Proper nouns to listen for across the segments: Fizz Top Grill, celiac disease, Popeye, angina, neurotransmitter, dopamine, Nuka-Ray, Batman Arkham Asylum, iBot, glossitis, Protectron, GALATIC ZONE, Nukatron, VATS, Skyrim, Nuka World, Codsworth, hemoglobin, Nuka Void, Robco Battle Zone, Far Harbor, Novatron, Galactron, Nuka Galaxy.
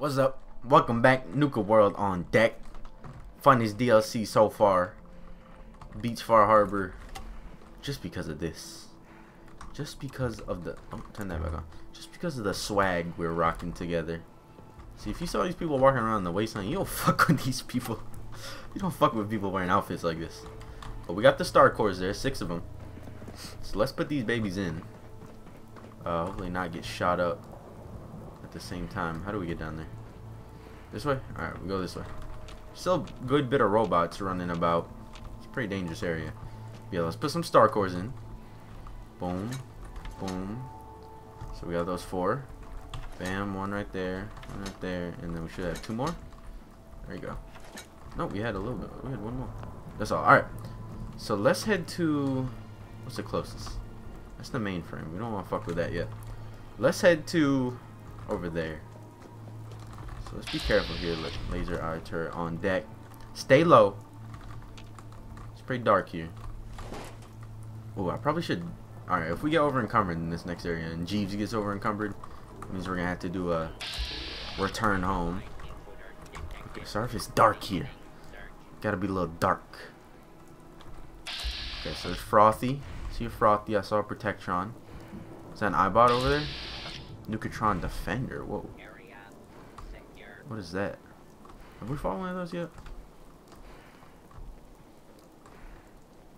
What's up? Welcome back, Nuka World on deck. Funniest DLC so far. Beats Far Harbor. Just because of this. Just because of the... Oh, turn that back on. Just because of the swag we're rocking together. See, if you saw these people walking around in the wasteland, you don't fuck with these people. You don't fuck with people wearing outfits like this. But we got the star cores there. 6 of them. So let's put these babies in. Hopefully not get shot up. At the same time, how do we get down there? This way? Alright, we go this way. Still a good bit of robots running about. It's a pretty dangerous area. Yeah, let's put some star cores in. Boom. Boom. So we have those 4. Bam, one right there, and then we should have 2 more. There you go. No, we had a little bit. We had 1 more. That's all. Alright. So let's head to... What's the closest? That's the mainframe. We don't want to fuck with that yet. Let's head to... over there. So let's be careful here. Laser eye turret on deck. Stay low. It's pretty dark here. Oh, I probably should. Alright, if we get over encumbered in this next area and Jeeves gets over encumbered, it means we're gonna have to do a return home. Okay, sorry if it's dark here. Gotta be a little dark. Okay, so there's Frothy. See a Frothy. I saw a Protectron. Is that an iBot over there? Nukatron Defender, whoa. What is that? Have we fought one of those yet?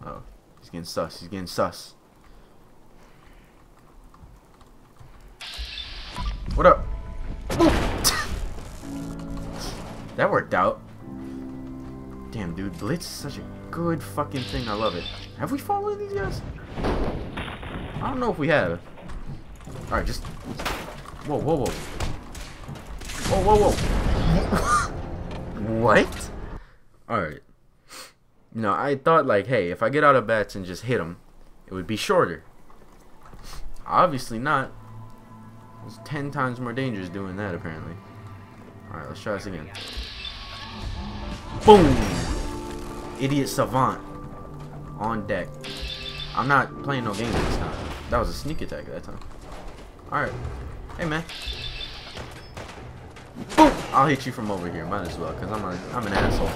Oh, he's getting sus, he's getting sus. What up? That worked out. Damn, dude, Blitz is such a good fucking thing, I love it. Have we fought one of these guys? I don't know if we have. Alright, just... Whoa, whoa, whoa. Whoa, whoa, whoa. What? Alright. You know, I thought, like, hey, if I get out of bats and just hit him, it would be shorter. Obviously not. It's 10 times more dangerous doing that, apparently. Alright, let's try this again. Boom! Idiot Savant. On deck. I'm not playing no games this time. That was a sneak attack that time. Alright. Hey, man. Boom! I'll hit you from over here. Might as well, because I'm an asshole.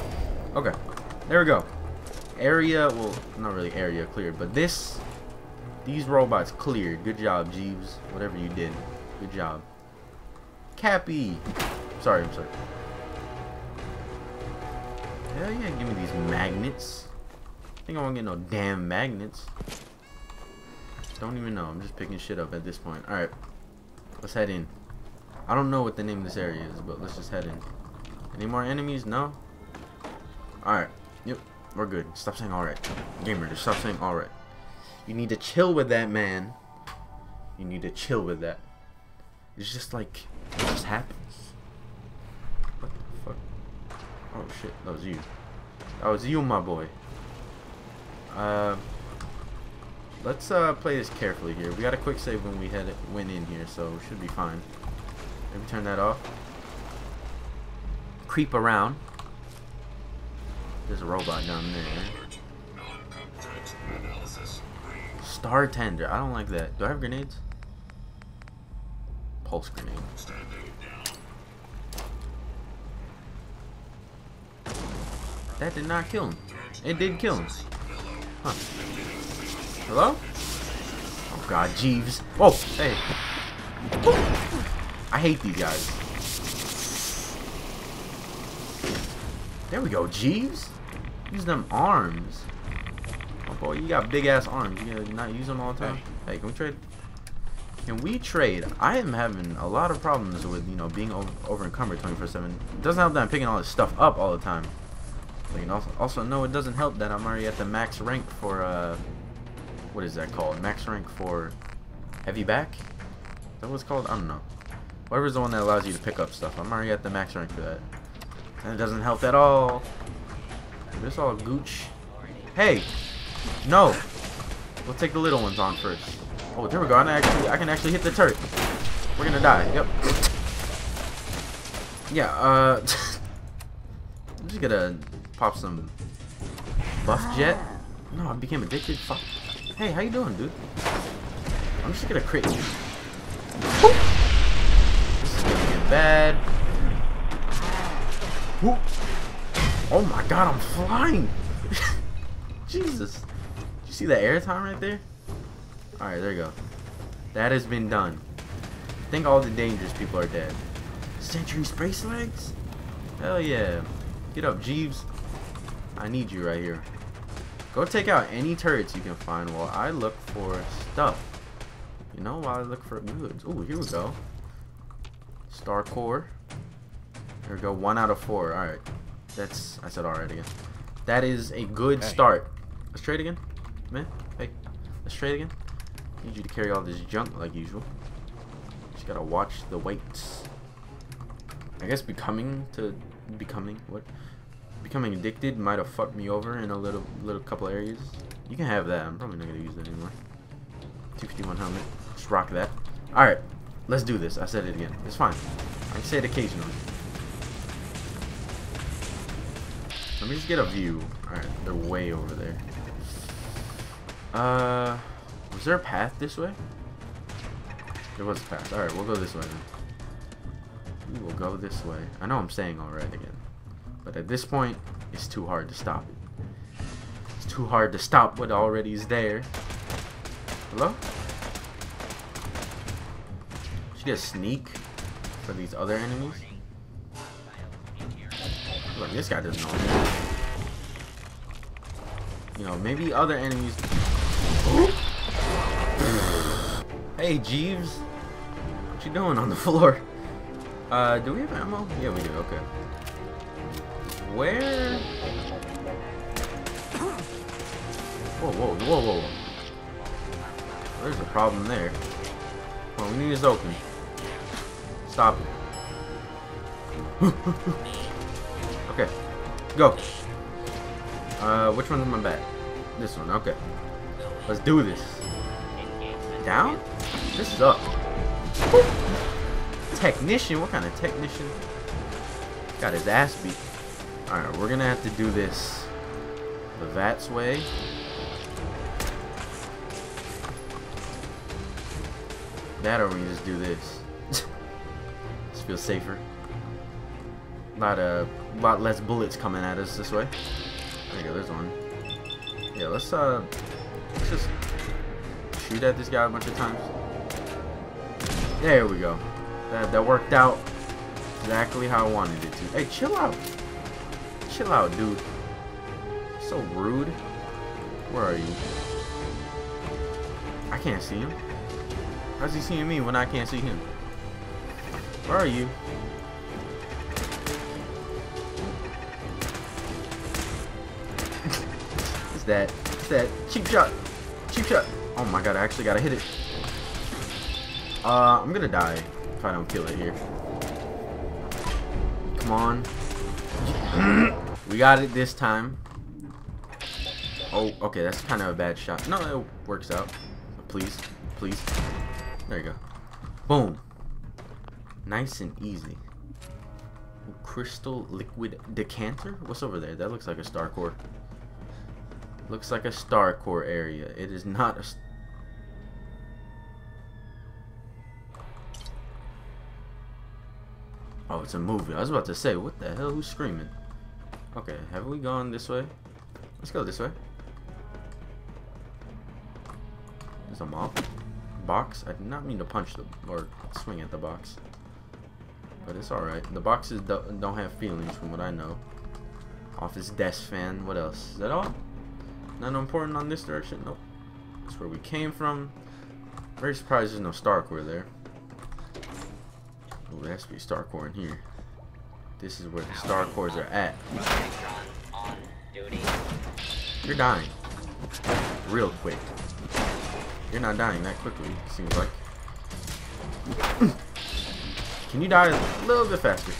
Okay. There we go. Area, well, not really area cleared, but these robots cleared. Good job, Jeeves. Whatever you did. Good job. Cappy! Sorry, I'm sorry. Hell yeah, give me these magnets. I think I won't get no damn magnets. Don't even know. I'm just picking shit up at this point. Alright. Let's head in. I don't know what the name of this area is, but let's just head in. Any more enemies? No? Alright. Yep. We're good. Stop saying alright. Gamer, just stop saying alright. You need to chill with that, man. You need to chill with that. It's just like... It just happens. What the fuck? Oh, shit. That was you. That was you, my boy. Let's play this carefully here. We got a quick save when we went in here, so we should be fine. Maybe turn that off. Creep around. There's a robot down there. Star Tender. I don't like that. Do I have grenades? Pulse grenade. That did not kill him. It did kill him. Huh. Hello? Oh god, Jeeves. Whoa, hey. I hate these guys. There we go, Jeeves. Use them arms. Oh boy, you got big ass arms. You gotta not use them all the time. Hey, can we trade? Can we trade? I am having a lot of problems with, you know, being over encumbered 24/7. It doesn't help that I'm picking all this stuff up all the time. Like, also, no, it doesn't help that I'm already at the max rank for, what is that called? Max rank for heavy back? Is that what it's called? I don't know. Whatever's the one that allows you to pick up stuff. I'm already at the max rank for that. And it doesn't help at all. This all gooch. Hey! No! We'll take the little ones on first. Oh, there we go. I can actually hit the turret. We're gonna die. Yep. Yeah, I'm just gonna pop some buff jet. No, I became addicted. Fuck. Hey, how you doing, dude? I'm just gonna crit you. This is gonna get bad. Ooh. Oh my god, I'm flying! Jesus. Did you see the air time right there? Alright, there you go. That has been done. I think all the dangerous people are dead. Century space legs? Hell yeah. Get up, Jeeves. I need you right here. Go take out any turrets you can find while I look for stuff. You know, while I look for goods. Ooh, here we go. Star core. There we go. 1 out of 4. Alright. That's, I said alright again. That is a good start. Let's trade again. Man, hey. Let's trade again. I need you to carry all this junk like usual. Just gotta watch the weights. I guess becoming addicted might have fucked me over in a little couple areas. You can have that. I'm probably not gonna use that anymore. 251 helmet. Just rock that. Alright. Let's do this. I said it again. It's fine. I say it occasionally. Let me just get a view. Alright, they're way over there. Was there a path this way? There was a path. Alright, we'll go this way then. We will go this way. I know I'm saying alright again. But at this point, it's too hard to stop it. It's too hard to stop what already is there. Hello? Should I sneak for these other enemies? Look, this guy doesn't know. You know, maybe other enemies. Ooh. Hey, Jeeves. What you doing on the floor? Do we have ammo? Yeah, we do. Okay. Where? Whoa, whoa, whoa, whoa. There's a problem there. Well, we need this open. Stop it. Okay, go. Which one's in my back? This one, okay. Let's do this. Down? This is up. Whoop. Technician? What kind of technician? Got his ass beat. Alright, we're gonna have to do this the VATS way. That or we just do this. Just feels safer. A lot less bullets coming at us this way. There you go, there's one. Yeah, let's just shoot at this guy a bunch of times. There we go. That worked out exactly how I wanted it to. Hey, chill out. Chill out, dude. So rude. Where are you? I can't see him. How's he seeing me when I can't see him? Where are you? It's that cheap shot. Cheap shot. Oh my god, I actually gotta hit it. I'm gonna die if I don't kill it here. Come on. We got it this time. Oh, okay, that's kind of a bad shot. No, it works out. Please, please. There you go. Boom. Nice and easy. Crystal liquid decanter? What's over there? That looks like a star core. Looks like a star core area. It is not a... Oh, it's a movie. I was about to say, what the hell? Who's screaming? Okay, have we gone this way? Let's go this way. There's a mob. Box. I did not mean to punch the... or swing at the box. But it's alright. The boxes don't have feelings from what I know. Office desk fan. What else? Is that all? Nothing important on this direction? Nope. That's where we came from. Very surprised there's no star core there. Oh, there has to be star core in here. This is where the star cores are at. You're dying. Real quick. You're not dying that quickly, it seems like. Can you die a little bit faster?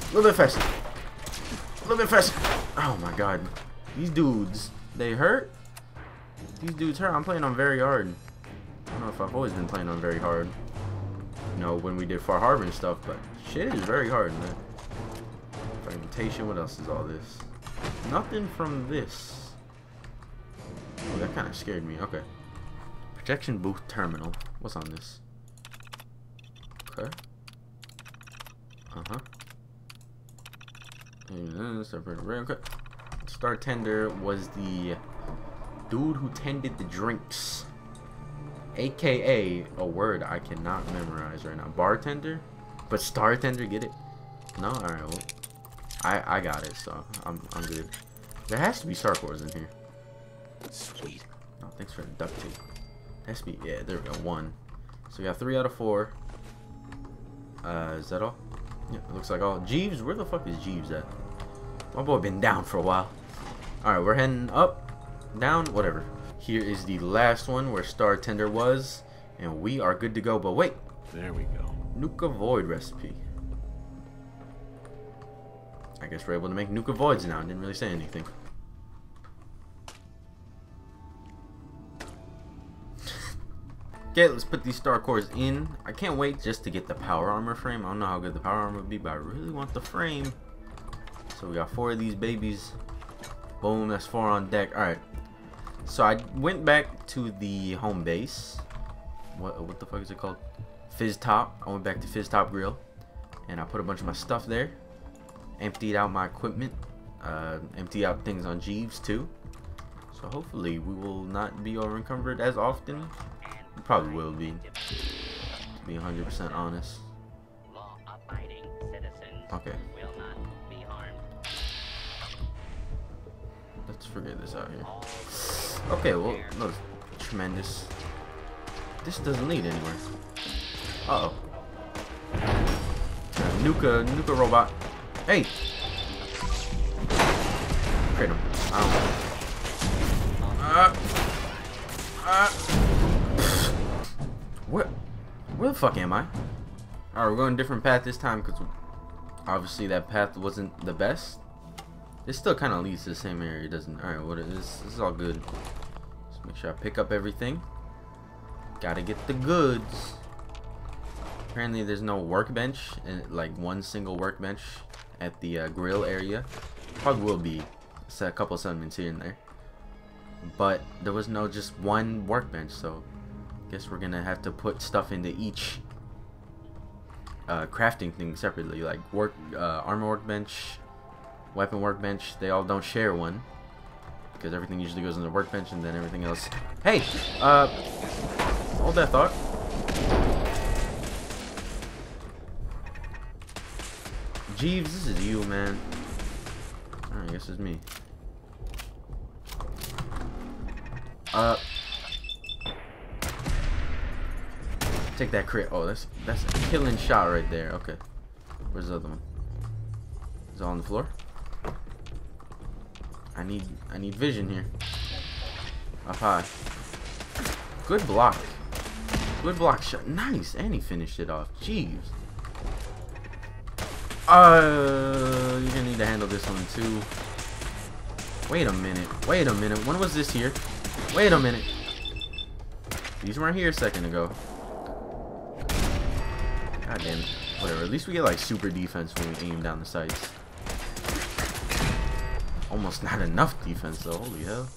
A little bit faster. A little bit faster. Oh my god. These dudes, they hurt? These dudes hurt. I'm playing on very hard. I don't know if I've always been playing on very hard. You know, when we did Far Harbor and stuff, but shit is very hard, man. Fragmentation, what else is all this? Nothing from this. Oh, that kind of scared me. Okay. Projection booth terminal. What's on this? Okay. Uh-huh. Bartender was the dude who tended the drinks, aka a word I cannot memorize right now. Bartender, but Startender, get it? No, all right, well, I got it, so I'm good. There has to be Star Wars in here. Sweet. Oh, thanks for the duct tape. Has to be, yeah. There we go. One. So we got 3 out of 4. Is that all? Yeah, it looks like all. Jeeves, where the fuck is Jeeves at? My boy been down for a while. Alright, we're heading up, down, whatever. Here is the last one where Startender was, and we are good to go. But wait, there we go. Nuka Void recipe. I guess we're able to make Nuka Voids now. I didn't really say anything. Okay, let's put these star cores in. I can't wait just to get the power armor frame. I don't know how good the power armor would be, but I really want the frame. So we got 4 of these babies. Boom, that's 4 on deck. Alright. So I went back to the home base. What the fuck is it called? Fizz Top. I went back to Fizz Top Grill. And I put a bunch of my stuff there. Emptied out my equipment. Emptied out things on Jeeves too. So hopefully we will not be over encumbered as often. We probably will be, to be 100% honest. Okay. Let's figure this out here. Okay, well, no, tremendous. This doesn't lead anywhere. Uh-oh. Nuka robot. Hey! Crit him. I don't know. Where the fuck am I? Alright, we're going a different path this time because obviously that path wasn't the best. It still kind of leads to the same area, doesn't it? Alright, what it is, this is all good. Just make sure I pick up everything. Gotta get the goods. Apparently there's no workbench, and like one single workbench at the grill area. Probably will be a couple summons here and there. But there was no just one workbench, so guess we're gonna have to put stuff into each crafting thing separately, like armor workbench, weapon workbench. They all don't share one because everything usually goes in the workbench and then everything else. Hey, hold that thought. Jeeves, this is you, man. Alright, I guess it's me. Take that crit. Oh, that's a killing shot right there. Okay. Where's the other one? Is it on the floor? I need vision here. Up high. Good block. Good block shot. Nice. And he finished it off. Jeez. You're gonna need to handle this one too. Wait a minute. Wait a minute. When was this here? Wait a minute. These weren't here a second ago. God damn it. Whatever, at least we get like super defense when we aim down the sights. Almost not enough defense though, holy hell.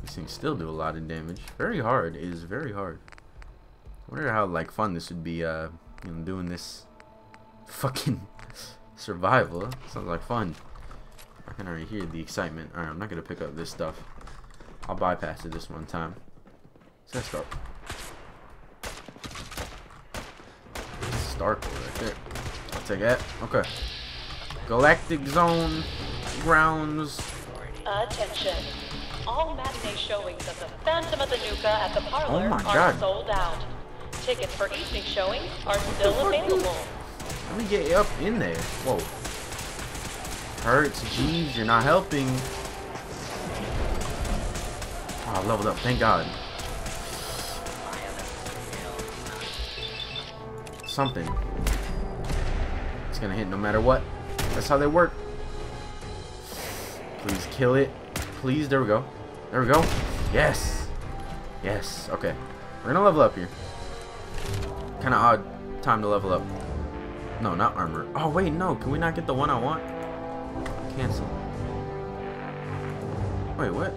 These things still do a lot of damage. Very hard, it is very hard. I wonder how like fun this would be, you know, doing this fucking survival. Sounds like fun. I can already hear the excitement. Alright, I'm not gonna pick up this stuff. I'll bypass it this one time. So let's go. Star core right there. I'll take that. Okay. Galactic Zone grounds. Attention. All matinee showings of the Phantom of the Nuka at the parlor are sold out. Tickets for evening showings are still available. Let me get up in there. Whoa. Hurts, Jeeves, you're not helping. Oh, I leveled up, thank God. Something. It's gonna hit no matter what. That's how they work. Please kill it. Please, there we go. There we go. Yes. Yes. Okay. We're gonna level up here. Kinda odd time to level up. No, not armor. Oh wait, no. Can we not get the one I want? Cancel. Wait, what?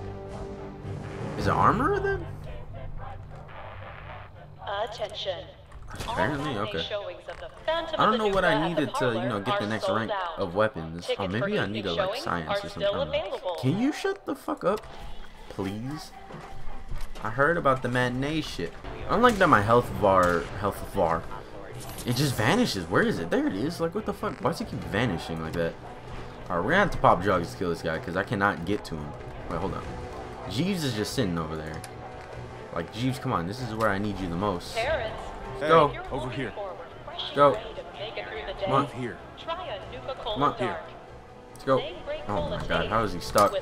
Is it armor then? Attention. Apparently, okay. I don't know what I needed to, you know, get the next rank of weapons. Or maybe I needed like science or something. Can you shut the fuck up, please? I heard about the matinee shit. Unlike that, my health bar, it just vanishes. Where is it? There it is. Like, what the fuck? Why does it keep vanishing like that? All right, we're gonna have to pop drugs to kill this guy because I cannot get to him. Wait, hold on. Jeeves is just sitting over there. Like, Jeeves, come on. This is where I need you the most. Parents, go over here. Go. Come on here. Come on here. Let's go. Oh my God, how is he stuck?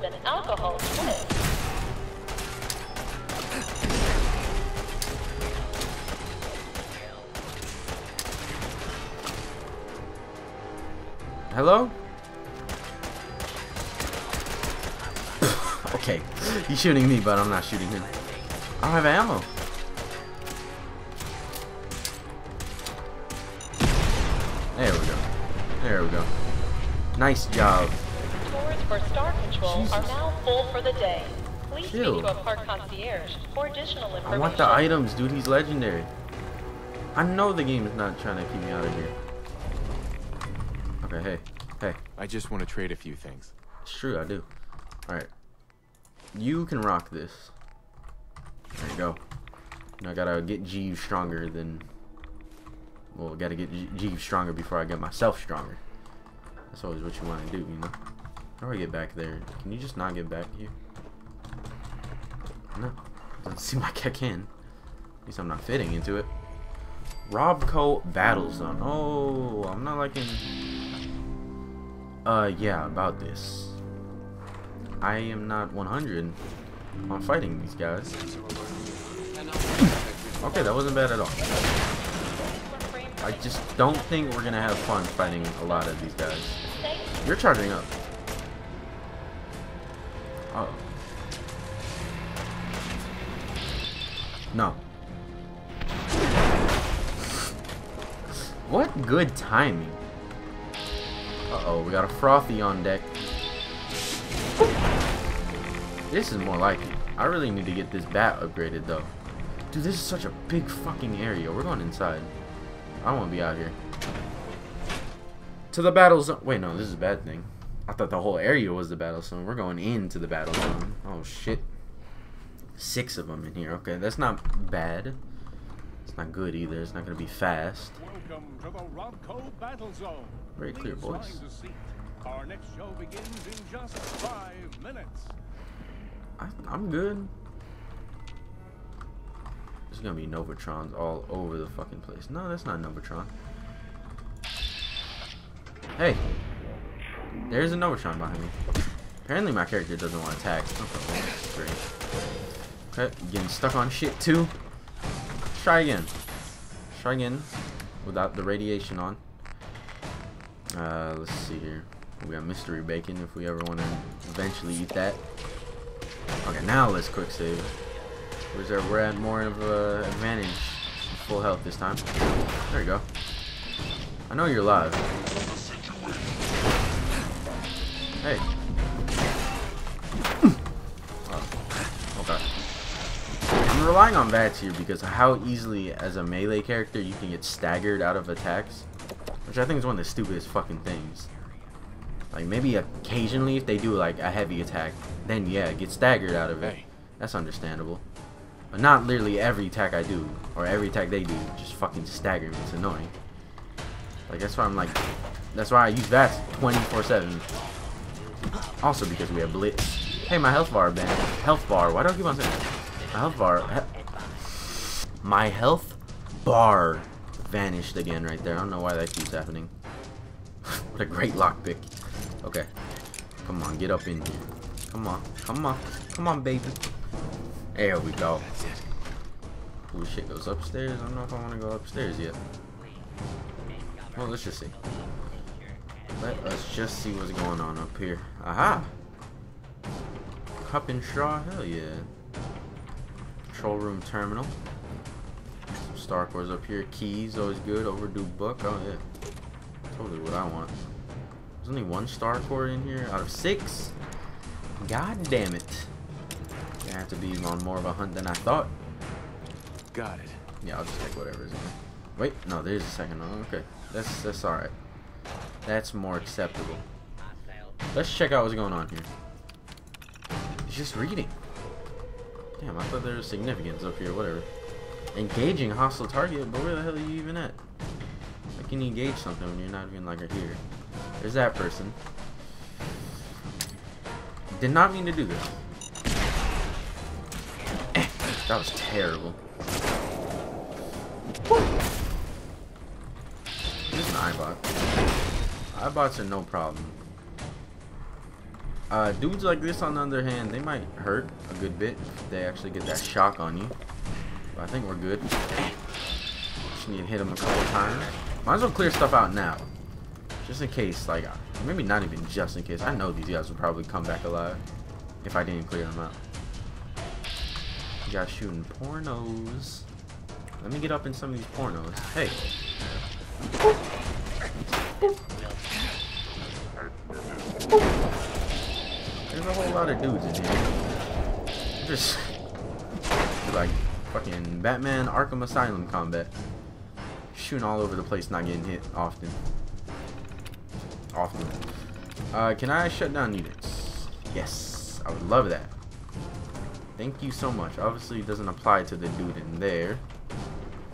Hello? Okay, he's shooting me, but I'm not shooting him. I don't have ammo. There we go. There we go. Nice job. Doors for Star Control are now full for the day. Please speak to a park concierge for additional information. I want the items, dude. He's legendary. I know the game is not trying to keep me out of here. Okay, hey. I just want to trade a few things. It's true, I do. Alright. You can rock this. There you go. Now I gotta get Jeeves stronger than... Well, I gotta get Jeeves stronger before I get myself stronger. That's always what you want to do, you know? How do I get back there? Can you just not get back here? No. Doesn't seem like I can. At least I'm not fitting into it. Robco Battle Zone. Oh, I'm not liking... yeah, about this. I am not 100 on fighting these guys. Okay, that wasn't bad at all. I just don't think we're gonna have fun fighting a lot of these guys. You're charging up. Uh oh. No. What good timing. Uh-oh, we got a frothy on deck. This is more like it. I really need to get this bat upgraded, though. Dude, this is such a big fucking area. We're going inside. I don't want to be out here. To the battle zone. Wait, no, this is a bad thing. I thought the whole area was the battle zone. We're going into the battle zone. Oh, shit. 6 of them in here. Okay, that's not bad. It's not good either. It's not going to be fast. Welcome to the Robco Battle Zone. Very clear, boys. Our next show begins in just 5 minutes. I'm good. There's going to be Novatrons all over the fucking place. No, that's not Novatron. Hey. There's a Novatron behind me. Apparently my character doesn't want attacks. Okay, that's great. Okay, getting stuck on shit too. Try again. Try again without the radiation on. Let's see here. We got mystery bacon if we ever want to eventually eat that. Okay, now let's quick save. We're at more of an advantage. Full health this time. There you go. I know you're alive. Hey. I'm relying on bats here because of how easily as a melee character you can get staggered out of attacks, which I think is one of the stupidest fucking things. Like, maybe occasionally if they do like a heavy attack, then yeah, get staggered out of it. That's understandable, but not literally every attack I do or every attack they do just fucking stagger me. It's annoying. Like, that's why I'm like, that's why I use bats 24/7. Also because we have blitz. Hey, my health bar, man. Health bar. Why do I keep on saying that? My health bar vanished again right there. I don't know why that keeps happening. What a great lockpick. Okay. Come on, get up in here. Come on. Come on. Come on, baby. There we go. Ooh, shit goes upstairs. I don't know if I want to go upstairs yet. Well, let's just see. Let us just see what's going on up here. Aha! Cup and straw? Hell yeah. Control room terminal. Some Star Cores up here. Keys, always good. Overdue book. Oh yeah, totally what I want. There's only one Star Core in here out of 6. God damn it! I have to be on more of a hunt than I thought. Got it. Yeah, I'll just take whatever's in there. Wait, no, there's a second one. Okay, that's all right. That's more acceptable. Let's check out what's going on here. It's just reading. Damn, I thought there was significance up here. Whatever. Engaging hostile target, but where the hell are you even at? How can you engage something when you're not even like here? There's that person. Did not mean to do this. That was terrible. Woo! This is an iBot. iBots are no problem. Dudes like this, on the other hand, they might hurt a good bit if they actually get that shock on you. But I think we're good. Just need to hit them a couple times. Might as well clear stuff out now, just in case. Like, maybe not even just in case. I know these guys would probably come back alive if I didn't clear them out. You guys shooting pornos. Let me get up in some of these pornos. Hey. Boop. Boop. Boop. There's a whole lot of dudes in here. Just like fucking Batman Arkham Asylum combat. Shooting all over the place, not getting hit often. Often. Can I shut down units? Yes. I would love that. Thank you so much. Obviously, it doesn't apply to the dude in there.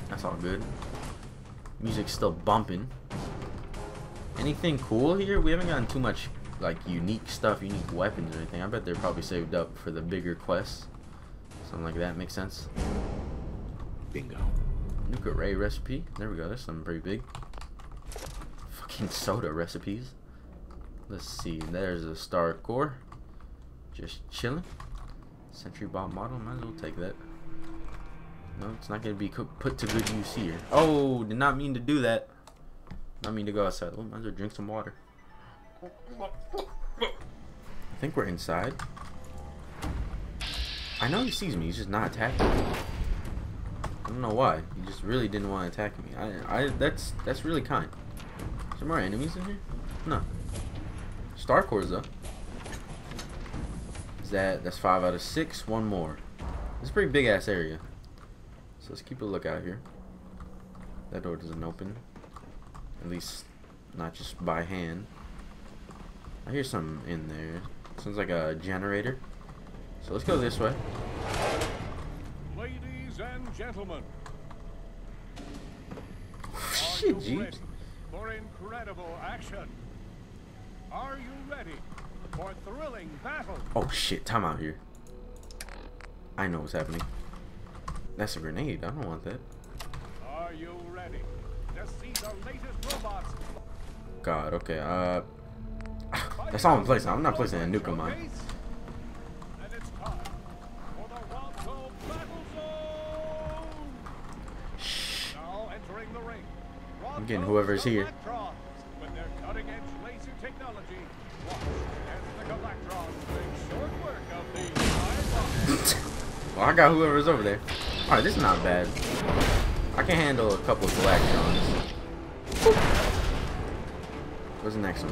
That's all good. Music's still bumping. Anything cool here? We haven't gotten too much like unique stuff, unique weapons or anything. I bet they're probably saved up for the bigger quests. Something like that makes sense. Bingo. Nuka-Ray recipe. There we go. That's something pretty big. Fucking soda recipes. Let's see. There's a star core. Just chilling. Sentry bot model. Might as well take that. No, it's not going to be put to good use here. Oh, did not mean to do that. Not mean to go outside. Oh, might as well drink some water. I think we're inside. I know he sees me. He's just not attacking me. I don't know why. He just really didn't want to attack me. That's really kind. Is there more enemies in here? No. Star cores though. Is that's 5 out of 6. One more. It's a pretty big ass area. So let's keep a lookout here. That door doesn't open. At least not just by hand. I hear something in there. Sounds like a generator. So let's go this way. Ladies and gentlemen. Shit, jeez. For incredible action. Are you ready for thrilling battle? Oh shit, time out here. I know what's happening. That's a grenade. I don't want that. Are you ready to see the latest robots? God, okay. That's all I'm placing. I'm not placing a nuke on mine. And it's time for the Robco Battle Zone. Shh. Now entering the ring. I'm getting whoever's here. With their cutting-edge laser technology, watch as the Galactrons make short work of these robots. Well, I got whoever's over there. Alright, this is not bad. I can handle a couple of Galactrons. What's the next one?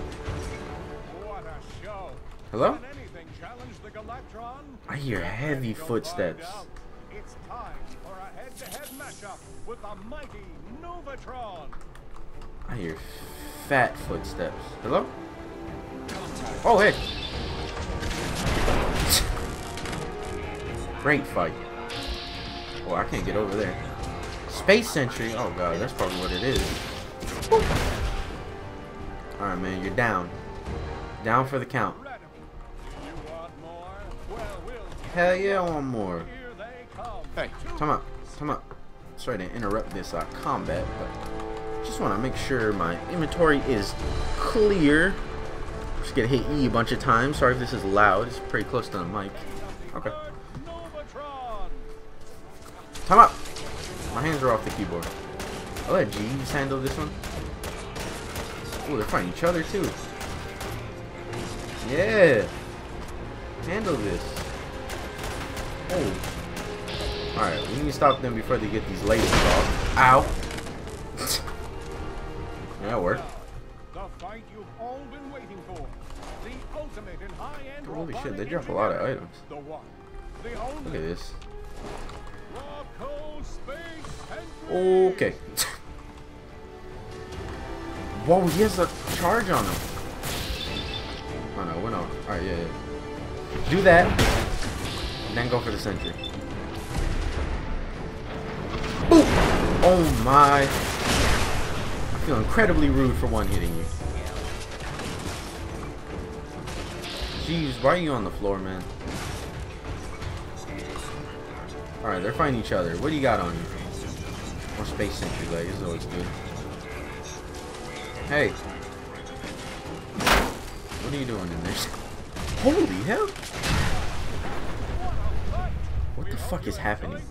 What a show. Hello? I hear heavy footsteps. It's time for a head-to-head matchup with the mighty Novatron. I hear fat footsteps. Hello? Oh, hey. Great fight. Oh, I can't get over there. Space Sentry. Oh god, that's probably what it is. Alright man, you're down. Down for the count. Hell yeah, I want more. Hey, come up. Come up. Sorry to interrupt this combat, but just want to make sure my inventory is clear. Just gonna hit E a bunch of times. Sorry if this is loud. It's pretty close to the mic. Okay. Time up! My hands are off the keyboard. I'll let Jeeves handle this one. Oh, they're fighting each other too. Yeah! Handle this. Oh. Alright, we need to stop them before they get these lasers off. Ow! Yeah, that worked. Holy shit, they drop a lot of items. Look at this. Okay. Whoa, he has a charge on him. Oh no, we're not. Alright, yeah, yeah. Do that. Then go for the sentry. Boop! Oh my. I feel incredibly rude for one hitting you. Jeez, why are you on the floor, man? Alright, they're fighting each other. What do you got on you? More space sentry leg is always good. Hey. What are you doing in there? Holy hell! What the fuck is happening?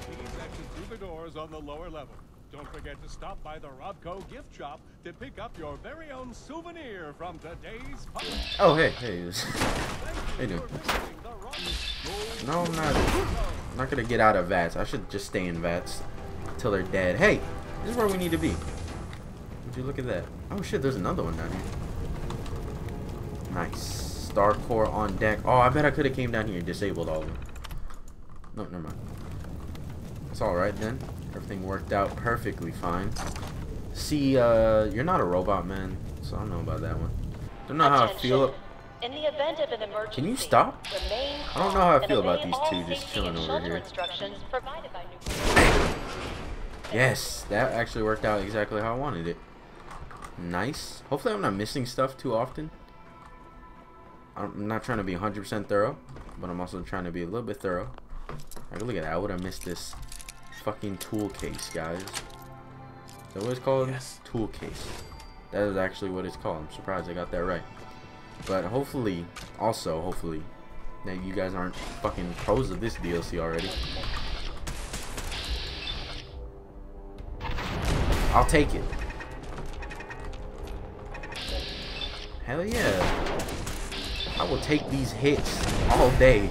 Through the doors on the lower level. Don't forget to stop by the Robco gift shop to pick up your very own souvenir from today's party. Oh, hey, hey. Hey, dude. No, I'm not gonna get out of VATS. I should just stay in VATS until they're dead. Hey, this is where we need to be. Would you look at that? Oh shit, there's another one down here. Nice. Star Core on deck. Oh, I bet I could have came down here and disabled all of them. No, never mind. It's alright then. Everything worked out perfectly fine. See, you're not a robot, man. So I don't know about that one. Don't know how I feel. In the event of an emergency, can you stop? I don't know how I feel about these two just chilling over here. Yes, that actually worked out exactly how I wanted it. Nice. Hopefully I'm not missing stuff too often. I'm not trying to be 100% thorough, but I'm also trying to be a little bit thorough. Like, look at that. I would have missed this fucking tool case, guys. Is that what it's called? Yes. Tool case. That is actually what it's called. I'm surprised I got that right. But hopefully, also hopefully, that you guys aren't fucking pros of this DLC already. I'll take it. Hell yeah. I will take these hits all day.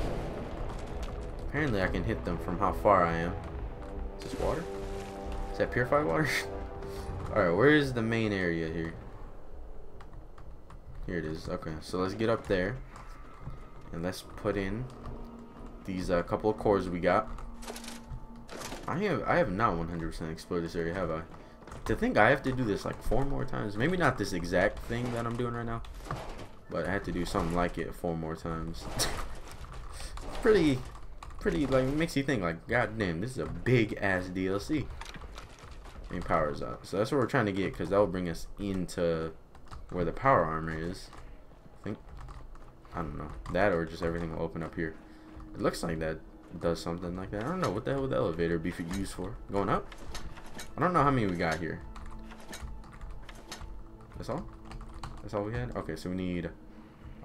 Apparently I can hit them from how far I am. Is this water? Is that purified water? Alright, where is the main area here? Here it is. Okay, so let's get up there and let's put in these couple of cores we got. I have not 100% explored this area, have I? To think I have to do this like 4 more times. Maybe not this exact thing that I'm doing right now, but I had to do something like it 4 more times. It's pretty like, makes you think like, god damn, this is a big ass DLC. And powers up. So that's what we're trying to get, because that will bring us into where the power armor is, I think. I don't know, that or just everything will open up here. It looks like that does something like that. I don't know what the hell would the elevator be used for. Going up? I don't know how many we got here. That's all? That's all we had? Okay, so we need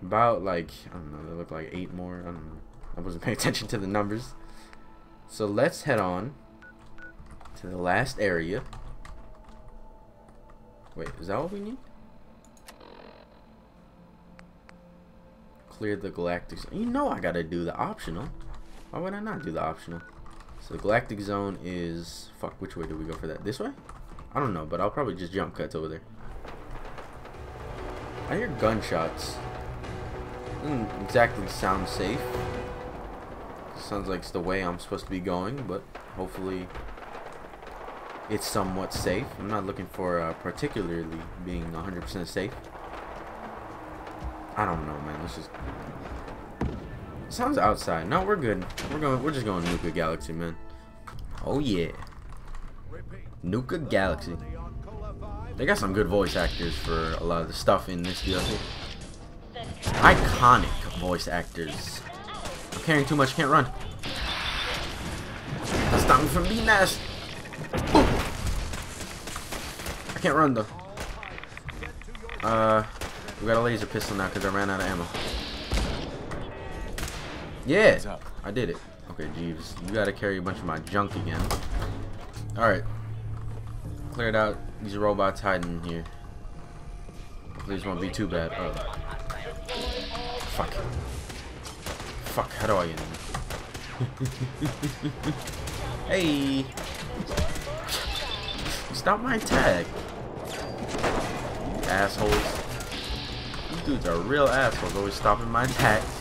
about like, I don't know, they look like 8 more. I don't know, I wasn't paying attention to the numbers. So let's head on to the last area. Wait, is that all we need? Clear the galactic zone. You know I gotta do the optional. Why would I not do the optional? So the galactic zone is... Fuck, which way do we go for that? This way? I don't know, but I'll probably just jump cuts over there. I hear gunshots. Doesn't exactly sound safe. Sounds like it's the way I'm supposed to be going, but hopefully it's somewhat safe. I'm not looking for particularly being 100% safe. I don't know, man. Let's just... It sounds outside. No, we're good. We're just going Nuka Galaxy, man. Oh yeah. Nuka Galaxy. They got some good voice actors for a lot of the stuff in this DLC. Iconic voice actors. I'm carrying too much. Can't run. That's stop me from being nasty. I can't run though. We got a laser pistol now because I ran out of ammo. Yeah, I did it. Okay, Jeeves, you gotta carry a bunch of my junk again. Alright. Cleared out these robots hiding here. Hopefully this won't be too bad. Oh. Fuck. Fuck, how do I get in? Hey! Stop my tag! You assholes. These dudes are real assholes, always stopping my attacks.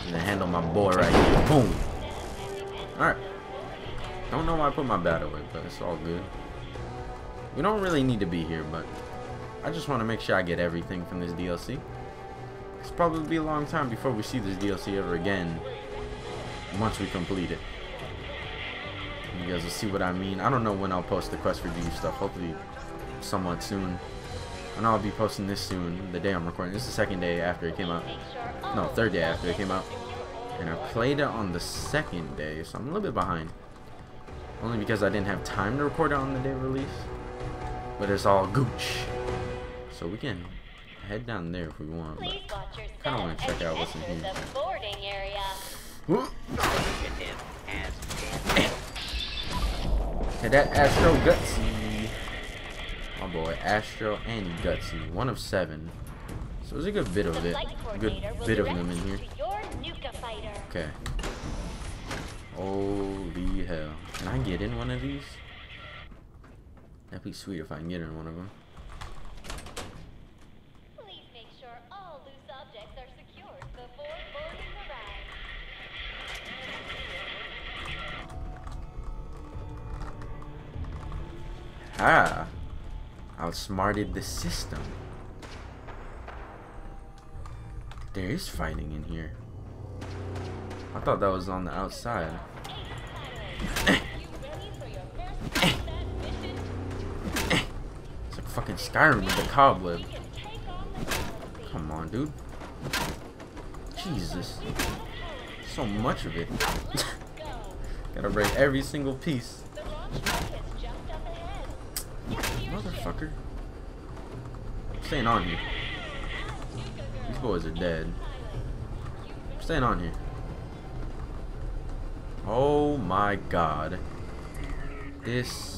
I'm gonna handle my boy right here. Boom. Alright. Don't know why I put my bat away, but it's all good. We don't really need to be here, but I just want to make sure I get everything from this DLC. It's probably be a long time before we see this DLC ever again once we complete it. You guys will see what I mean. I don't know when I'll post the quest review stuff. Hopefully somewhat soon. And I'll be posting this soon, the day I'm recording. This is the second day after it came out. No, third day after it came out. And I played it on the second day, so I'm a little bit behind. Only because I didn't have time to record it on the day of release. But it's all gooch. So we can head down there if we want. But I kind of want to check out what's in here. Hit that Astro Gutsy. My boy, Astro and Gutsy. 1 of 7. So there's a good bit of it. A good bit of them in here. Okay. Holy hell. Can I get in one of these? That'd be sweet if I can get in one of them. Please make sure all loose objects are secured before boarding the ride. Ha! Outsmarted the system. There is fighting in here. I thought that was on the outside. It's like fucking Skyrim with the cobweb. Come on, dude. Jesus. So much of it. Gotta break every single piece. Motherfucker. I'm staying on here. These boys are dead. I'm staying on here. Oh my god. This.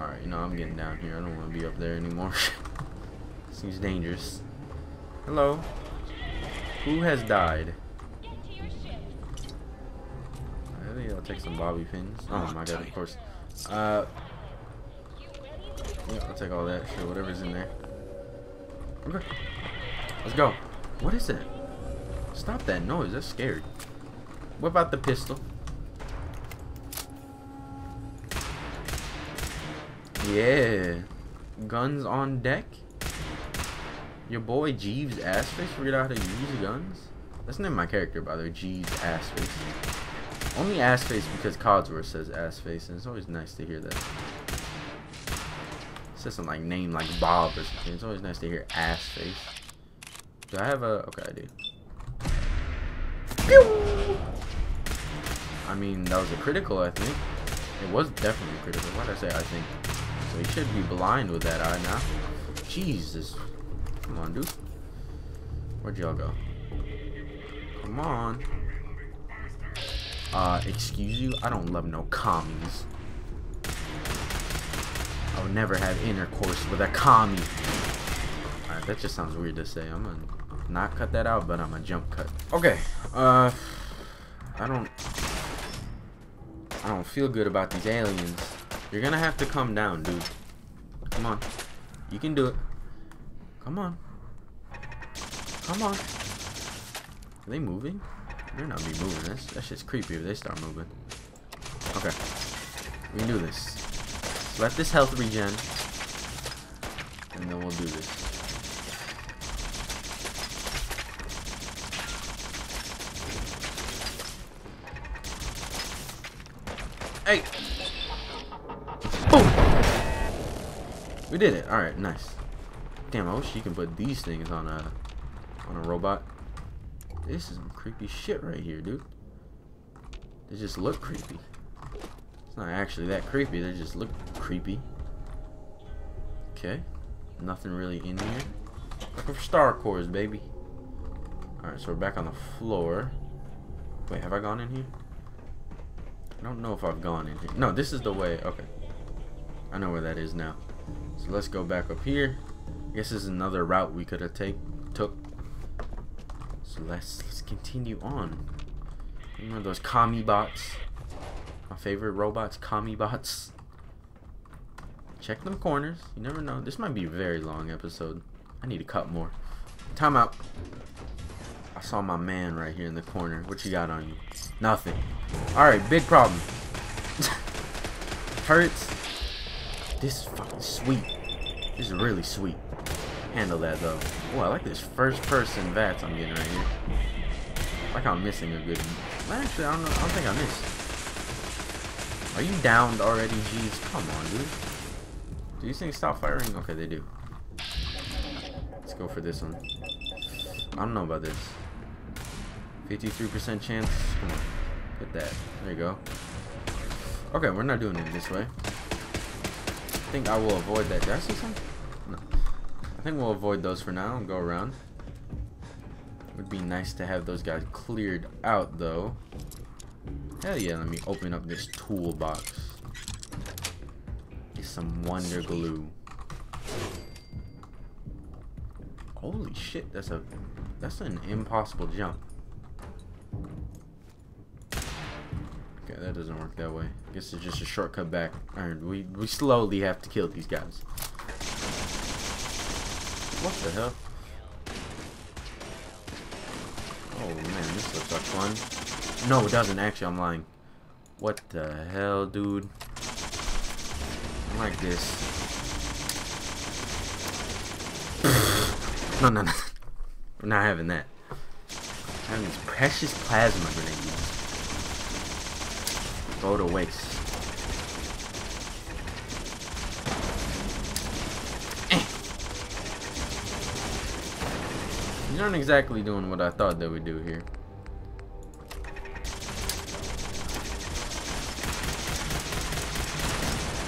Alright, you know, I'm getting down here. I don't want to be up there anymore. Seems dangerous. Hello. Who has died? I think I'll take some bobby pins. Oh my god, of course. Yeah, I'll take all that shit, whatever's in there. Okay. Let's go. What is it? Stop that noise, that's scary. What about the pistol? Yeah. Guns on deck? Your boy Jeeves Assface figured out how to use guns? That's the name of my character, by the way, Jeeves Assface. Only Assface because Codsworth says Assface, and it's always nice to hear that. It says something like name like Bob or something. It's always nice to hear Assface. Do I have a... okay, I do. Pew! I mean, that was a critical, I think. It was definitely critical. Why did I say I think? So he should be blind with that eye now. Jesus. Come on, dude. Where'd y'all go? Come on. Excuse you? I don't love no commies. I would never have intercourse with a commie. Alright, that just sounds weird to say. I'm gonna... not cut that out, but I'm a jump cut. Okay, I don't feel good about these aliens. You're gonna have to come down, dude. Come on, you can do it. Come on, come on. Are they moving? They're not be moving. That's just creepy if they start moving. Okay, we can do this. Let this health regen, and then we'll do this. Hey! Boom! We did it. Alright, nice. Damn, I wish you can put these things on a robot. This is some creepy shit right here, dude. They just look creepy. It's not actually that creepy, they just look creepy. Okay. Nothing really in here. Looking for star cores, baby. Alright, so we're back on the floor. Wait, have I gone in here? I don't know if I've gone in here. No, this is the way. Okay. I know where that is now. So let's go back up here. I guess this is another route we could have took. So let's continue on. Remember those commie bots? My favorite robots, commie bots. Check them corners. You never know. This might be a very long episode. I need to cut more. Time out. I saw my man right here in the corner. What you got on you? Nothing. Alright, big problem. hurts. This is fucking sweet. This is really sweet. Handle that though. Oh, I like this first person VATS I'm getting right here. I like how I'm missing a good one. Actually, I don't know. I don't think I missed. Are you downed already? Jeez, come on, dude. Do these things stop firing? Okay, they do. Let's go for this one. I don't know about this. 53% chance. Come on. Get that. There you go. Okay, we're not doing it this way. I think I will avoid that. Did I see something? No. I think we'll avoid those for now and go around. It would be nice to have those guys cleared out, though. Hell yeah, let me open up this toolbox. Get some Wonder Glue. Holy shit, that's an impossible jump. Okay, that doesn't work that way. I guess it's just a shortcut back. Alright, we slowly have to kill these guys. What the hell? Oh man, this looks like fun. No, it doesn't. Actually, I'm lying. What the hell, dude? I like this. No, no, no. We're not having that. I'm having these precious plasma grenades go to waste. These aren't exactly doing what I thought they would do here.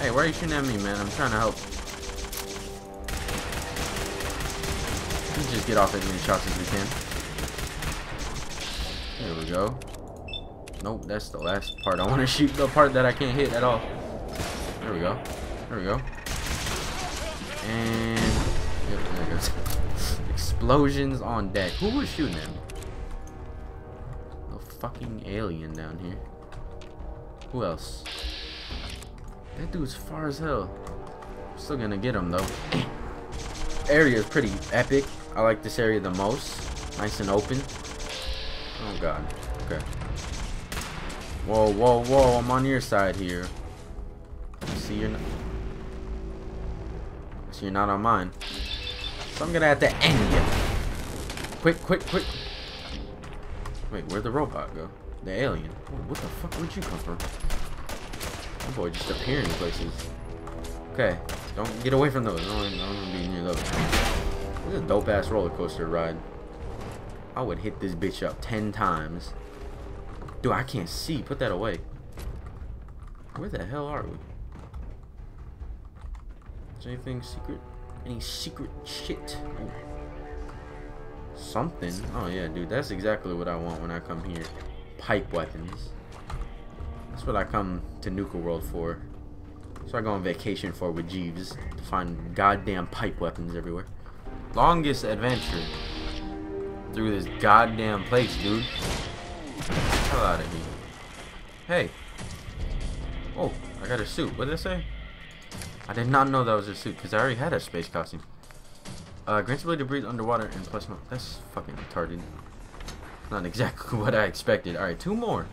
Hey, why are you shooting at me, man? I'm trying to help. Let's just get off as many shots as we can. There we go. Nope, that's the last part. I want to shoot the part that I can't hit at all. There we go. There we go. And... yep, there it goes. Explosions on deck. Who was shooting at me? A fucking alien down here. Who else? That dude's far as hell. I'm still gonna get him though. Area is pretty epic. I like this area the most. Nice and open. Oh god. Okay. Whoa, whoa, whoa! I'm on your side here. See, you're not. So you're not on mine. So I'm gonna have to end you. Quick, quick, quick. Wait, where'd the robot go? The alien. What the fuck? Where'd you come from? That boy just appearing in places. Okay, don't get away from those. I don't wanna be near those. This is a dope ass roller coaster ride. I would hit this bitch up 10 times. Dude, I can't see. Put that away. Where the hell are we? Is anything secret? Any secret shit? Ooh. Something. Oh yeah, dude, that's exactly what I want when I come here. Pipe weapons. That's what I come to Nuka World for. So I go on vacation for with Jeeves to find goddamn pipe weapons everywhere. Longest adventure through this goddamn place, dude. Get the hell out of here. Hey. Oh, I got a suit. What did I say? I did not know that was a suit because I already had a space costume. Grants ability to breathe underwater and plus no. That's fucking retarded. Not exactly what I expected. Alright, two more.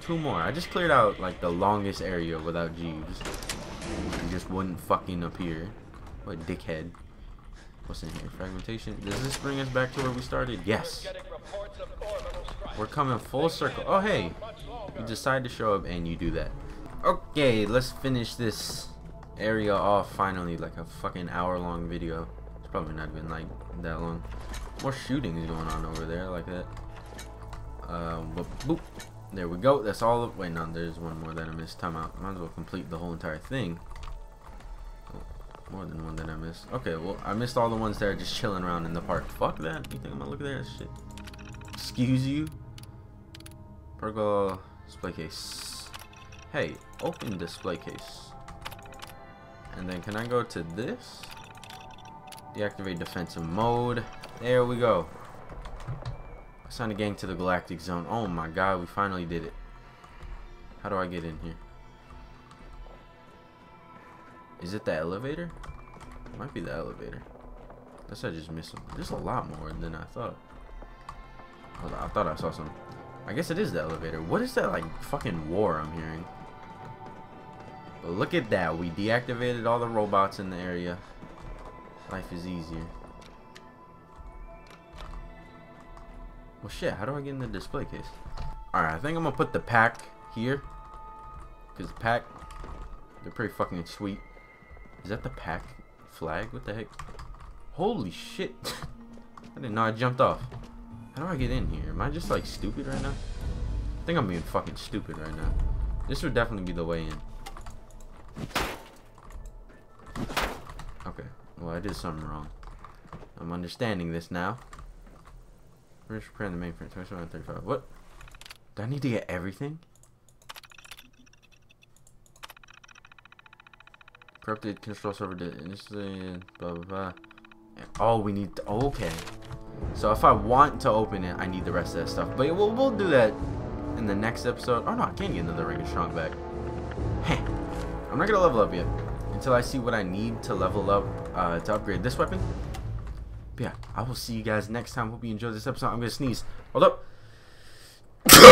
Two more. I just cleared out like the longest area without Jeeves. He just wouldn't fucking appear. What a dickhead. What's in here? Fragmentation. Does this bring us back to where we started? Yes. We're coming full circle. Oh hey. You decide to show up and you do that. Okay, let's finish this area off finally. Like a fucking hour-long video. It's probably not been like that long. More shooting is going on over there like that. Boop. There we go. That's all of. Wait, no, there's one more that I missed. Time out. Might as well complete the whole entire thing. Oh, more than one that I missed. Okay, well, I missed all the ones that are just chilling around in the park. Fuck that. You think I'm gonna look at that shit? Excuse you. Pergola display case. Hey, open display case. And then can I go to this? Deactivate defensive mode. There we go. Assign a gang to the galactic zone. Oh my god, we finally did it. How do I get in here? Is it the elevator? It might be the elevator. Unless I just missed them. There's a lot more than I thought. Hold on, I thought I saw something. I guess it is the elevator. What is that like fucking war I'm hearing? But look at that, we deactivated all the robots in the area. Life is easier. Well shit, how do I get in the display case? Alright, I think I'm gonna put the pack here. Cause the pack, they're pretty fucking sweet. Is that the pack flag? What the heck? Holy shit. I didn't know I jumped off. How do I get in here? Am I just like stupid right now? I think I'm being fucking stupid right now. This would definitely be the way in. Okay, well I did something wrong. I'm understanding this now. We're just preparing the mainframe. 27 and 35. What? Do I need to get everything? Corrupted control server did initially. Blah blah blah. And all we need. To, oh, okay. So if I want to open it, I need the rest of that stuff. But we'll do that in the next episode. Oh no, I can't get another Ring of Strong back. Hey, I'm not gonna level up yet until I see what I need to level up to upgrade this weapon. But yeah, I will see you guys next time. Hope you enjoyed this episode. I'm gonna sneeze. Hold up.